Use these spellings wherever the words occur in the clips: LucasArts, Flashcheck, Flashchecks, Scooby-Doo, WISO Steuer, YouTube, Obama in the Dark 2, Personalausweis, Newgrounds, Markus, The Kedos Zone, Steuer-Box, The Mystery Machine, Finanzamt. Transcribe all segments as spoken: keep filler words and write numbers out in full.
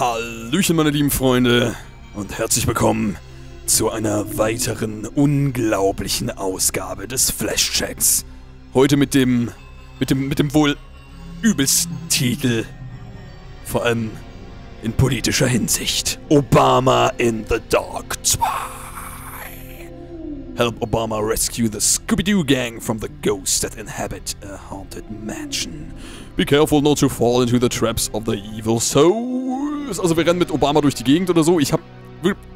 Hallöchen meine lieben Freunde und herzlich willkommen zu einer weiteren unglaublichen Ausgabe des Flashchecks. Heute mit dem, mit dem, mit dem wohl übelsten Titel, vor allem in politischer Hinsicht. Obama in the Dark two. Help Obama rescue the Scooby-Doo gang from the ghosts that inhabit a haunted mansion. Be careful not to fall into the traps of the evil souls. Also wir rennen mit Obama durch die Gegend oder so. Ich hab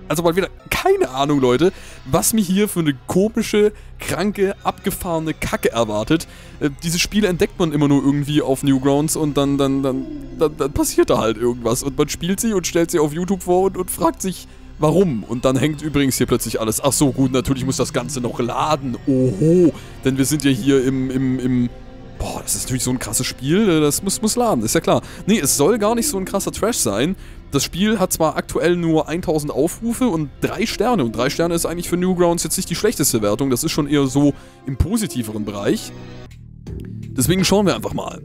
also mal wieder keine Ahnung, Leute, was mich hier für eine komische, kranke, abgefahrene Kacke erwartet. Äh, diese Spiele entdeckt man immer nur irgendwie auf Newgrounds und dann, dann, dann, dann, dann passiert da halt irgendwas. Und man spielt sie und stellt sie auf YouTube vor und, und fragt sich, warum? Und dann hängt übrigens hier plötzlich alles. Ach so, gut, natürlich muss das Ganze noch laden. Oho, denn wir sind ja hier im, im, im... Boah, das ist natürlich so ein krasses Spiel, das muss, muss laden, ist ja klar. Nee, es soll gar nicht so ein krasser Trash sein. Das Spiel hat zwar aktuell nur tausend Aufrufe und drei Sterne. Und drei Sterne ist eigentlich für Newgrounds jetzt nicht die schlechteste Wertung. Das ist schon eher so im positiveren Bereich. Deswegen schauen wir einfach mal.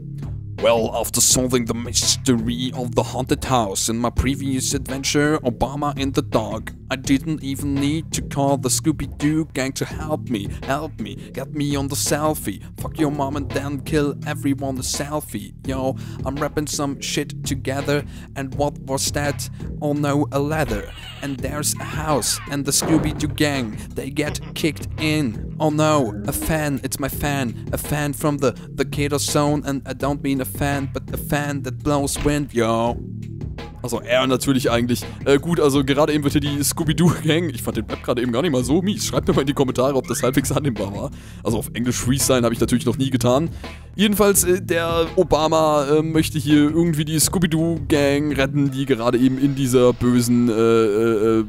Well, after solving the mystery of the haunted house in my previous adventure, Obama in the Dark, I didn't even need to call the Scooby-Doo gang to help me, help me, get me on the selfie, fuck your mom and then kill everyone the selfie, yo, I'm wrapping some shit together, and what was that? Oh no, a leather, and there's a house, and the Scooby-Doo gang, they get kicked in, oh no, a fan, it's my fan, a fan from the, the Kato zone, and I don't mean a fan, but a fan that blows wind, yo. Also er natürlich eigentlich. Äh, gut, also gerade eben wird hier die Scooby-Doo-Gang. Ich fand den Map gerade eben gar nicht mal so mies. Schreibt mir mal in die Kommentare, ob das halbwegs annehmbar war. Also auf Englisch Freestyle habe ich natürlich noch nie getan. Jedenfalls, äh, der Obama äh, möchte hier irgendwie die Scooby-Doo-Gang retten, die gerade eben in dieser bösen äh, äh,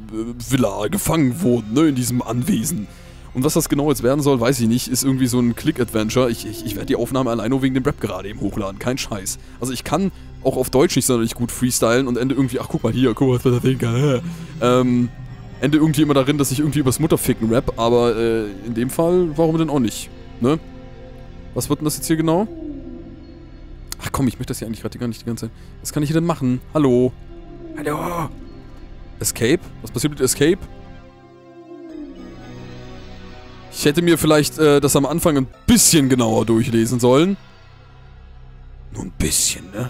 Villa gefangen wurden, ne, in diesem Anwesen. Und was das genau jetzt werden soll, weiß ich nicht. Ist irgendwie so ein Click-Adventure. Ich, ich, ich werde die Aufnahme allein nur wegen dem Rap gerade eben hochladen. Kein Scheiß. Also ich kann auch auf Deutsch nicht sonderlich gut freestylen und ende irgendwie... Ach, guck mal hier. Guck mal, was wir da denken. Ähm, ende irgendwie immer darin, dass ich irgendwie übers Mutterficken rap. Aber äh, in dem Fall, warum denn auch nicht? Ne? Was wird denn das jetzt hier genau? Ach komm, ich möchte das hier eigentlich gerade gar nicht die ganze Zeit... Was kann ich hier denn machen? Hallo? Hallo? Escape? Was passiert mit Escape? Ich hätte mir vielleicht äh, das am Anfang ein bisschen genauer durchlesen sollen. Nur ein bisschen, ne?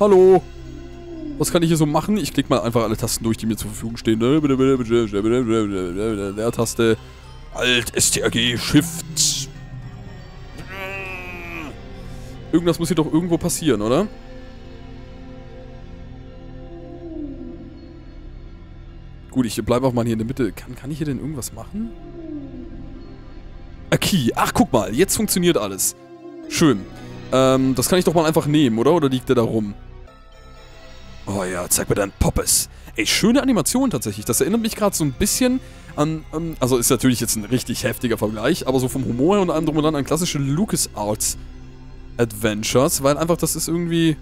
Hallo? Was kann ich hier so machen? Ich klicke mal einfach alle Tasten durch, die mir zur Verfügung stehen. Leertaste. Alt, S T R G, Shift. Irgendwas muss hier doch irgendwo passieren, oder? Gut, ich bleibe auch mal hier in der Mitte. Kann, kann ich hier denn irgendwas machen? A Key. Ach, guck mal. Jetzt funktioniert alles. Schön. Ähm, das kann ich doch mal einfach nehmen, oder? Oder liegt der da rum? Oh ja, zeig mir deinen Poppes. Ey, schöne Animation tatsächlich. Das erinnert mich gerade so ein bisschen an, an... Also ist natürlich jetzt ein richtig heftiger Vergleich, aber so vom Humor her und allem drum und dran an klassische LucasArts Adventures, weil einfach das ist irgendwie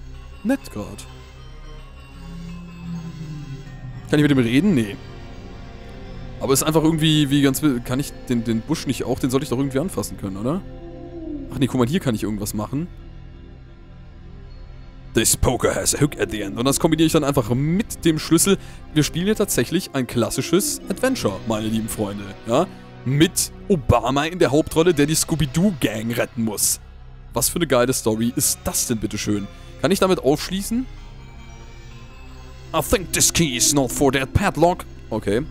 nett gerade. Kann ich mit dem reden? Nee. Aber ist einfach irgendwie wie ganz... Kann ich den, den Busch nicht auch? Den sollte ich doch irgendwie anfassen können, oder? Ach nee, guck mal, hier kann ich irgendwas machen. This poker has a hook at the end. Und das kombiniere ich dann einfach mit dem Schlüssel. Wir spielen hier tatsächlich ein klassisches Adventure, meine lieben Freunde. Ja? Mit Obama in der Hauptrolle, der die Scooby-Doo-Gang retten muss. Was für eine geile Story ist das denn, bitteschön? Kann ich damit aufschließen? I think this key is not for that padlock. Okay.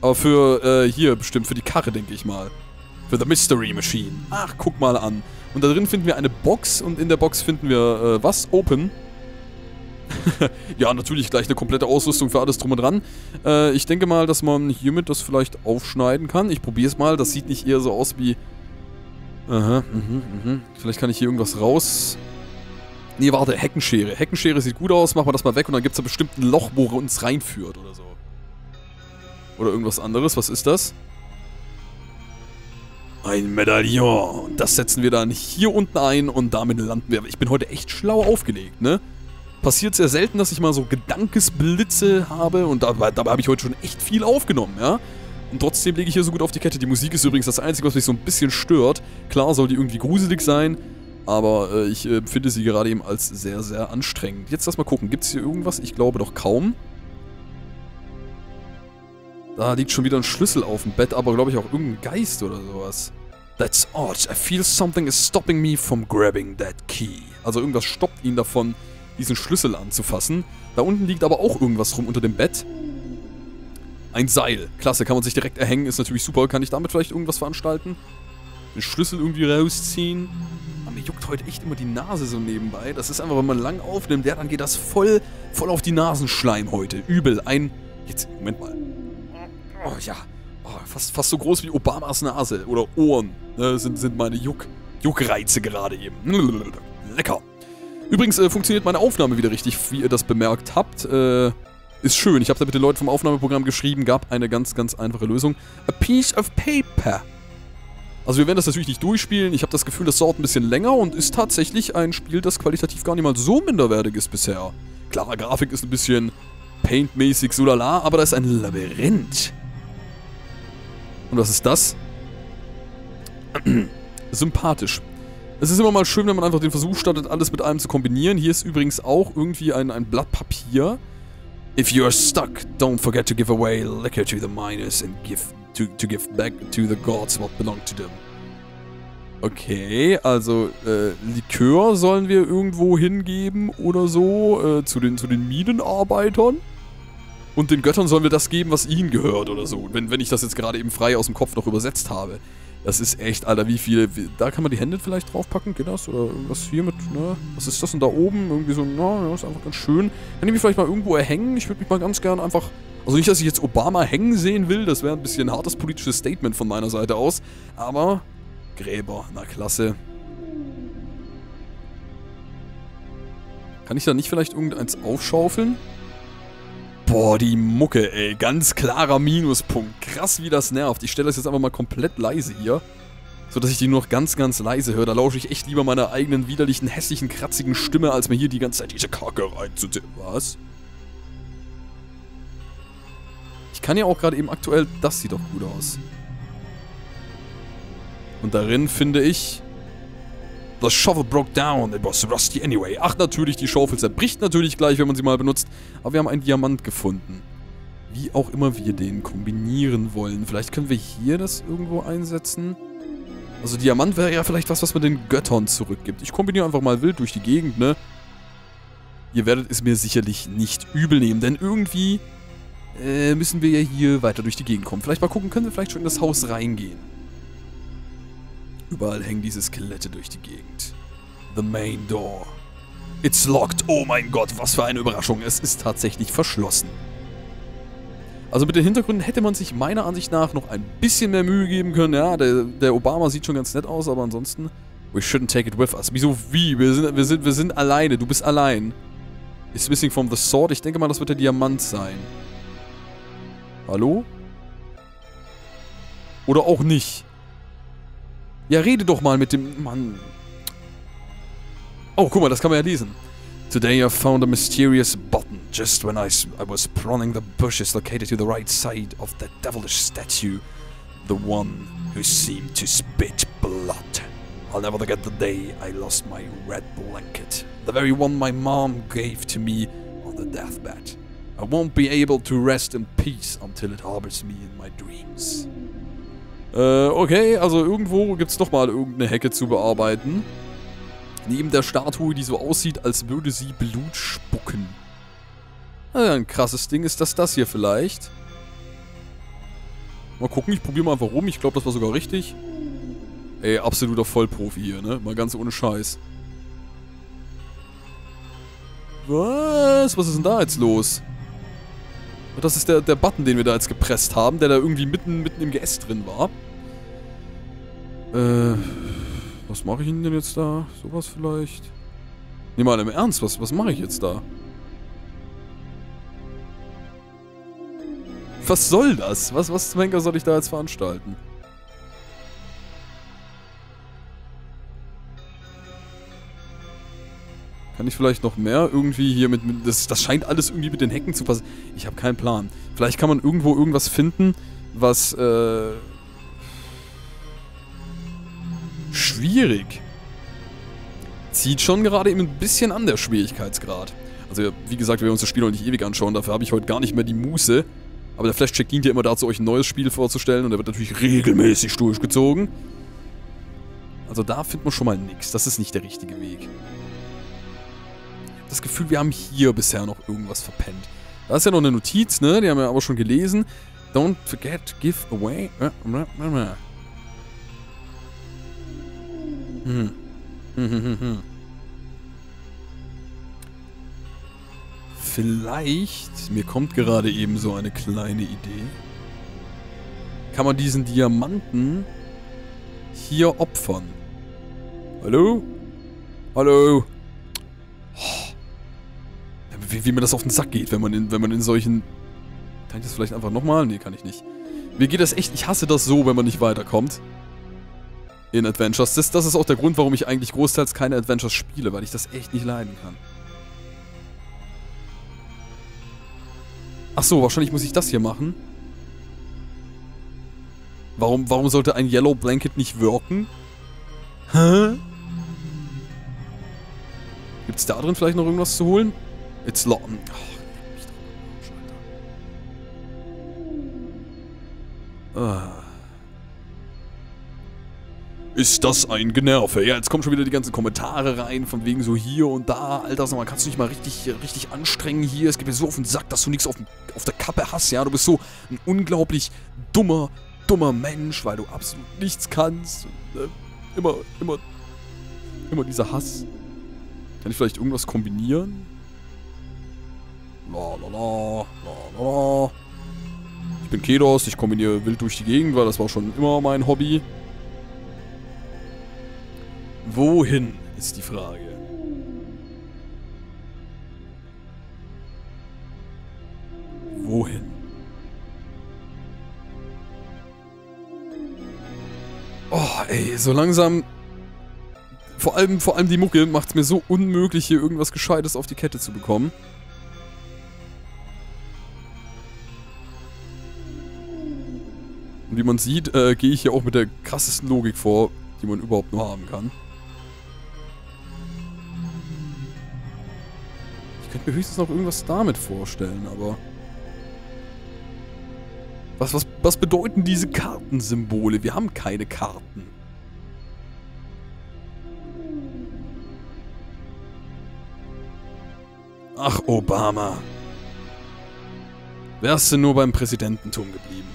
Aber für, äh, hier bestimmt, für die Karre, denke ich mal. Für The Mystery Machine. Ach, guck mal an. Und da drin finden wir eine Box und in der Box finden wir, äh, was? Open. Ja, natürlich gleich eine komplette Ausrüstung für alles drum und dran. Äh, ich denke mal, dass man hiermit das vielleicht aufschneiden kann. Ich probiere es mal. Das sieht nicht eher so aus wie... Aha, mhm, mhm. Vielleicht kann ich hier irgendwas raus... Nee, warte, Heckenschere. Heckenschere sieht gut aus, machen wir das mal weg und dann gibt es da bestimmt ein Loch, wo uns reinführt oder so. Oder irgendwas anderes, was ist das? Ein Medaillon. Das setzen wir dann hier unten ein und damit landen wir. Ich bin heute echt schlau aufgelegt, ne? Passiert sehr selten, dass ich mal so Gedankesblitze habe und dabei, dabei habe ich heute schon echt viel aufgenommen, ja? Und trotzdem lege ich hier so gut auf die Kette. Die Musik ist übrigens das Einzige, was mich so ein bisschen stört. Klar soll die irgendwie gruselig sein. Aber äh, ich äh, finde sie gerade eben als sehr, sehr anstrengend. Jetzt lass mal gucken. Gibt es hier irgendwas? Ich glaube doch kaum. Da liegt schon wieder ein Schlüssel auf dem Bett, aber glaube ich auch irgendein Geist oder sowas. That's odd. I feel something is stopping me from grabbing that key. Also irgendwas stoppt ihn davon, diesen Schlüssel anzufassen. Da unten liegt aber auch irgendwas rum unter dem Bett. Ein Seil. Klasse, kann man sich direkt erhängen. Ist natürlich super. Kann ich damit vielleicht irgendwas veranstalten? Den Schlüssel irgendwie rausziehen. Aber mir juckt heute echt immer die Nase so nebenbei. Das ist einfach, wenn man lang aufnimmt, ja, dann geht das voll, voll auf die Nasenschleim heute. Übel. Ein... Jetzt, Moment mal. Oh, ja. Oh, fast, fast so groß wie Obamas Nase. Oder Ohren. Ne, sind, sind meine Juck, Juckreize gerade eben. Lecker. Übrigens äh, funktioniert meine Aufnahme wieder richtig, wie ihr das bemerkt habt. Äh... Ist schön. Ich habe da mit den Leuten vom Aufnahmeprogramm geschrieben, gab eine ganz, ganz einfache Lösung. A piece of paper. Also wir werden das natürlich nicht durchspielen. Ich habe das Gefühl, das dauert ein bisschen länger und ist tatsächlich ein Spiel, das qualitativ gar nicht mal so minderwertig ist bisher. Klar, Grafik ist ein bisschen paintmäßig, so lala, aber da ist ein Labyrinth. Und was ist das? Sympathisch. Es ist immer mal schön, wenn man einfach den Versuch startet, alles mit allem zu kombinieren. Hier ist übrigens auch irgendwie ein, ein Blatt Papier. If you are stuck, don't forget to give away liquor to the miners and give to, to give back to the gods what belong to them. Okay, also äh, Likör sollen wir irgendwo hingeben oder so, äh, zu den, zu den Minenarbeitern. Und den Göttern sollen wir das geben, was ihnen gehört oder so. Wenn, wenn ich das jetzt gerade eben frei aus dem Kopf noch übersetzt habe. Das ist echt, Alter, wie viele... Wie, da kann man die Hände vielleicht draufpacken, geht das? Oder irgendwas hier mit, ne? Was ist das denn da oben? Irgendwie so, na, ja, ist einfach ganz schön. Kann ich mich vielleicht mal irgendwo erhängen? Ich würde mich mal ganz gern einfach... Also nicht, dass ich jetzt Obama hängen sehen will, das wäre ein bisschen ein hartes politisches Statement von meiner Seite aus. Aber... Gräber, na klasse. Kann ich da nicht vielleicht irgendeins aufschaufeln? Boah, die Mucke, ey. Ganz klarer Minuspunkt. Krass, wie das nervt. Ich stelle das jetzt einfach mal komplett leise hier. So, dass ich die nur noch ganz, ganz leise höre. Da lausche ich echt lieber meiner eigenen, widerlichen, hässlichen, kratzigen Stimme, als mir hier die ganze Zeit diese Kacke reinzutippen. Was? Ich kann ja auch gerade eben aktuell... Das sieht doch gut aus. Und darin finde ich... The shovel broke down, it was rusty anyway. Ach natürlich, die Schaufel zerbricht natürlich gleich, wenn man sie mal benutzt. Aber wir haben einen Diamant gefunden. Wie auch immer wir den kombinieren wollen. Vielleicht können wir hier das irgendwo einsetzen. Also Diamant wäre ja vielleicht was, was man den Göttern zurückgibt. Ich kombiniere einfach mal wild durch die Gegend, ne? Ihr werdet es mir sicherlich nicht übel nehmen, denn irgendwie äh, müssen wir ja hier weiter durch die Gegend kommen. Vielleicht mal gucken, können wir vielleicht schon in das Haus reingehen. Überall hängen diese Skelette durch die Gegend. The main door. It's locked. Oh mein Gott, was für eine Überraschung. Es ist tatsächlich verschlossen. Also mit den Hintergründen hätte man sich meiner Ansicht nach noch ein bisschen mehr Mühe geben können. Ja, der, der Obama sieht schon ganz nett aus, aber ansonsten... We shouldn't take it with us. Wieso wie? Wir sind, wir sind, wir sind alleine. Du bist allein. It's missing from the sword. Ich denke mal, das wird der Diamant sein. Hallo? Oder auch nicht. Ja, rede doch mal mit dem Mann. Oh, guck mal, das kann man ja lesen. Today I found a mysterious button, just when I, I was pruning the bushes located to the right side of that devilish statue. The one who seemed to spit blood. I'll never forget the day I lost my red blanket. The very one my mom gave to me on the deathbed. I won't be able to rest in peace until it harbors me in my dreams. Äh, okay, also irgendwo gibt es nochmal irgendeine Hecke zu bearbeiten. Neben der Statue, die so aussieht, als würde sie Blut spucken. Naja, ein krasses Ding ist das das hier vielleicht. Mal gucken, ich probiere mal einfach rum. Ich glaube, das war sogar richtig. Ey, absoluter Vollprofi hier, ne? Mal ganz ohne Scheiß. Was? Was ist denn da jetzt los? Das ist der, der Button, den wir da jetzt gepresst haben, der da irgendwie mitten, mitten im G S drin war. Äh, was mache ich denn jetzt da? Sowas vielleicht? Nee, mal im Ernst, was, was mache ich jetzt da? Was soll das? Was, was zum Henker soll ich da jetzt veranstalten? Kann ich vielleicht noch mehr irgendwie hier mit... mit das, das scheint alles irgendwie mit den Hecken zu passen. Ich habe keinen Plan. Vielleicht kann man irgendwo irgendwas finden, was... Äh, schwierig. zieht schon gerade eben ein bisschen an, der Schwierigkeitsgrad. Also wie gesagt, wir werden uns das Spiel noch nicht ewig anschauen, dafür habe ich heute gar nicht mehr die Muße. Aber der Flashcheck dient ja immer dazu, euch ein neues Spiel vorzustellen und der wird natürlich regelmäßig durchgezogen. Also da findet man schon mal nichts, das ist nicht der richtige Weg. Das Gefühl, wir haben hier bisher noch irgendwas verpennt. Da ist ja noch eine Notiz, ne? Die haben wir aber schon gelesen. Don't forget, give away. Hm. Hm, hm, hm, hm. Vielleicht, mir kommt gerade eben so eine kleine Idee. Kann man diesen Diamanten hier opfern? Hallo? Hallo? Wie, wie mir das auf den Sack geht, wenn man in, wenn man in solchen... Kann ich das vielleicht einfach nochmal? Nee, kann ich nicht. Mir geht das echt... Ich hasse das so, wenn man nicht weiterkommt. In Adventures. Das, das ist auch der Grund, warum ich eigentlich großteils keine Adventures spiele, weil ich das echt nicht leiden kann. Achso, wahrscheinlich muss ich das hier machen. Warum, warum sollte ein Yellow Blanket nicht wirken? Hä? Gibt's da drin vielleicht noch irgendwas zu holen? It's lo- oh, ich doch ah. Ist das ein Generve? Ja, jetzt kommen schon wieder die ganzen Kommentare rein, von wegen so hier und da, Alter, sag mal, kannst du dich mal richtig, richtig anstrengen hier? Es geht mir so auf den Sack, dass du nichts auf, auf der Kappe hast, ja? Du bist so ein unglaublich dummer, dummer Mensch, weil du absolut nichts kannst. Und, äh, immer, immer, immer dieser Hass. Kann ich vielleicht irgendwas kombinieren? La, la, la, la, la. Ich bin Kedos, ich kombiniere wild durch die Gegend, weil das war schon immer mein Hobby. Wohin ist die Frage? Wohin? Oh, ey, so langsam... Vor allem, vor allem die Mucke macht es mir so unmöglich, hier irgendwas Gescheites auf die Kette zu bekommen. Wie man sieht, äh, gehe ich hier auch mit der krassesten Logik vor, die man überhaupt nur haben kann. Ich könnte mir höchstens noch irgendwas damit vorstellen, aber... Was, was, was bedeuten diese Kartensymbole? Wir haben keine Karten. Ach, Obama. Wärst du nur beim Präsidententum geblieben?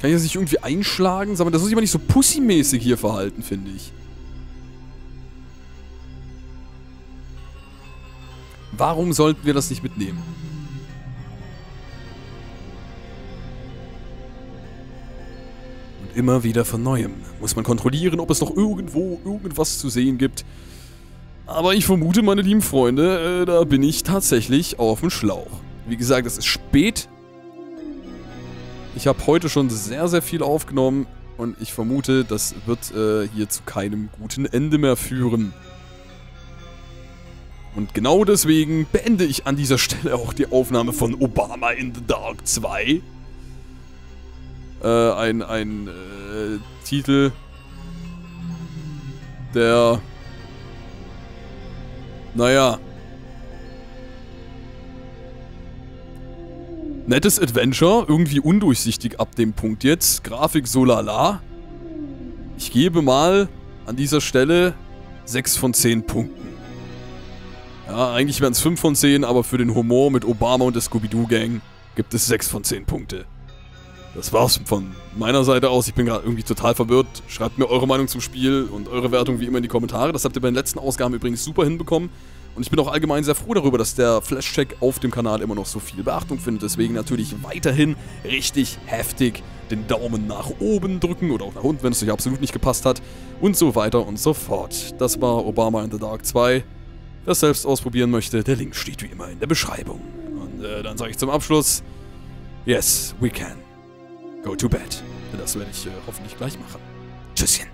Kann ich das nicht irgendwie einschlagen? Sag mal, das muss ich mal nicht so pussymäßig hier verhalten, finde ich. Warum sollten wir das nicht mitnehmen? Und immer wieder von Neuem. Muss man kontrollieren, ob es noch irgendwo irgendwas zu sehen gibt. Aber ich vermute, meine lieben Freunde, äh, da bin ich tatsächlich auf dem Schlauch. Wie gesagt, es ist spät. Ich habe heute schon sehr, sehr viel aufgenommen und ich vermute, das wird äh, hier zu keinem guten Ende mehr führen. Und genau deswegen beende ich an dieser Stelle auch die Aufnahme von Obama in the Dark zwei. Äh, ein, ein äh, Titel, der, naja, nettes Adventure, irgendwie undurchsichtig ab dem Punkt jetzt. Grafik so lala. Ich gebe mal an dieser Stelle sechs von zehn Punkten. Ja, eigentlich wären es fünf von zehn, aber für den Humor mit Obama und der Scooby-Doo-Gang gibt es sechs von zehn Punkte. Das war's von meiner Seite aus. Ich bin gerade irgendwie total verwirrt. Schreibt mir eure Meinung zum Spiel und eure Wertung wie immer in die Kommentare. Das habt ihr bei den letzten Ausgaben übrigens super hinbekommen. Und ich bin auch allgemein sehr froh darüber, dass der Flashcheck auf dem Kanal immer noch so viel Beachtung findet. Deswegen natürlich weiterhin richtig heftig den Daumen nach oben drücken oder auch nach unten, wenn es euch absolut nicht gepasst hat. Und so weiter und so fort. Das war Obama in the Dark zwei. Wer es selbst ausprobieren möchte, der Link steht wie immer in der Beschreibung. Und äh, dann sage ich zum Abschluss, yes, we can. Go to bed. Das werde ich äh, hoffentlich gleich machen. Tschüsschen.